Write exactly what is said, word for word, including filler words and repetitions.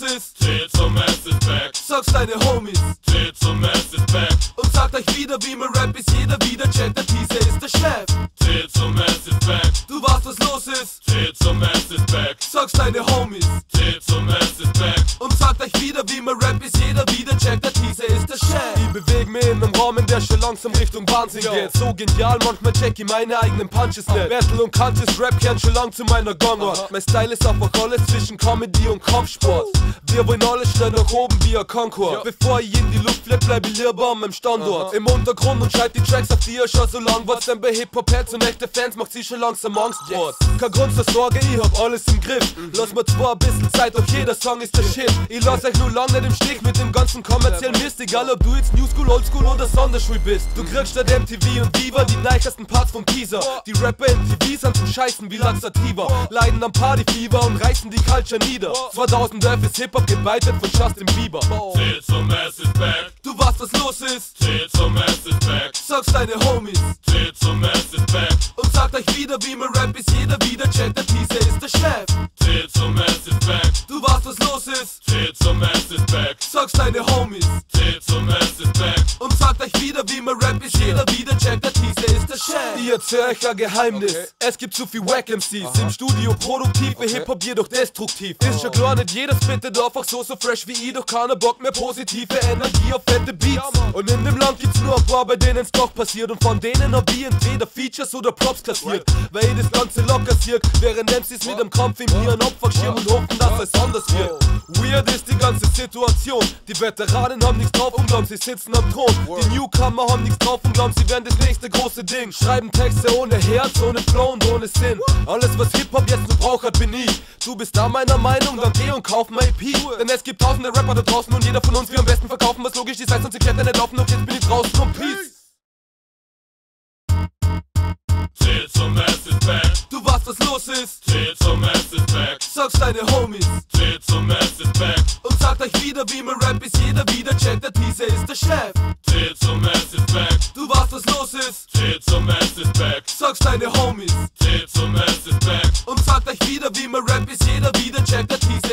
los ist. T-Ser ist back. Sag's deine Homies. T-Ser ist back. Und sagt euch wieder, wie mein Rap ist jeder wieder checkt. Der T-Ser ist der Chef. T-Ser ist back. Du weißt, was los ist. T-Ser ist back. Sag's deine Homies. T-Ser ist back. Und sagt euch wieder, wie mein Rap ist jeder wieder checkt. Der T-Ser ist der Chef. Ich beweg mich in einem Raum, in der schon langsam Richtung Wahnsinn geht. So genial, manchmal check ich meine eigenen Punches nicht. Battle und Punches, Rap kehren schon lang zu meiner Gangart. Mein Style ist einfach alles zwischen Comedy und Kampfsport. Wir wollen alle schnell nach oben wie ein Concord. Bevor ich in die Luft flipp, bleib ich lieber an meinem Standort. Im Untergrund und schreib die Tracks, auf die ihr schon so lang wart. Denn bei Hip-Hop-Heads und echte Fans macht sie schon langsam Angst wort. Kein Grund zur Sorge, ich hab alles im Griff. Lass mir zwar ein bisschen Zeit, doch jeder Song ist der Shit. Ich lass euch nur lang nicht im Stich mit dem ganzen kommerziellen Mist. Egal ob du jetzt New School, Old School oder Sonderschul bist. Du kriegst statt M T V und Diva die neichesten Parts vom Teaser. Die Rapper im T V sind zum Scheißen wie Laxativer. Leiden am Partyfieber und reißen die Culture nieder. zweitausendelf ist Hip-Hop geweitet von Justin Bieber. T-Ser ist back. Du weißt, was los ist. T-Ser ist back. Sag's deine Homies. T-Ser ist back. Und sagt euch wieder, wie mein Rap ist jeder wieder checkt. Der T-Ser ist der Chef. T-Ser ist back. Du weißt, was los ist. T-Ser ist back. Sag's deine Homies. T-Ser ist back. Und sagt euch wieder, wie mein Rap ist jeder wieder checkt. Der T-Ser ist der Chef. Ich erzähl euch ein Geheimnis. Okay. Es gibt zu viel Wack M Cs. Im Studio produktiv, bei okay. Hip-Hop jedoch destruktiv. Oh. Ist schon klar, nicht jeder spittet einfach so, so fresh wie ich. Doch keiner Bock mehr positive Energie auf fette Beats. Ja, und in dem Land gibt's nur ein paar, bei denen's doch passiert. Und von denen hab ich entweder Features oder Props kassiert. Right. Weil ich das Ganze locker sirk, während M Cs mit dem Kampf im Hirn Opferschirm und hoffen, dass es anders wird. Oh. Weird ist die ganze Situation. Die Veteranen haben nichts drauf und glauben, sie sitzen am Thron. Word. Die Newcomer haben nichts drauf und glauben, sie werden das nächste große Ding. Schreiben Texte ohne Herz, ohne Flow und ohne Sinn. Alles, was Hip-Hop jetzt nur braucht, hat, bin ich. Du bist da meiner Meinung, dann geh und kauf mein E P. Denn es gibt tausende Rapper da draußen und jeder von uns will am besten verkaufen, was logisch ist, heißt, sonst erklärt er nicht laufen, doch jetzt bin ich draußen und peace. T-Ser ist back. Du weißt, was los ist. T-Ser ist back. Sag's deine Homies. T-Ser ist back. Und sagt euch wieder, wie mein Rap ist jeder wieder checkt. Der T-Ser ist der Chef. T-Ser ist back. Du weißt, was los ist. T-Ser ist back. Sag's deine Homies. T-Ser ist back. Und sagt euch wieder, wie mein Rap ist jeder wieder checkt. Der T-Ser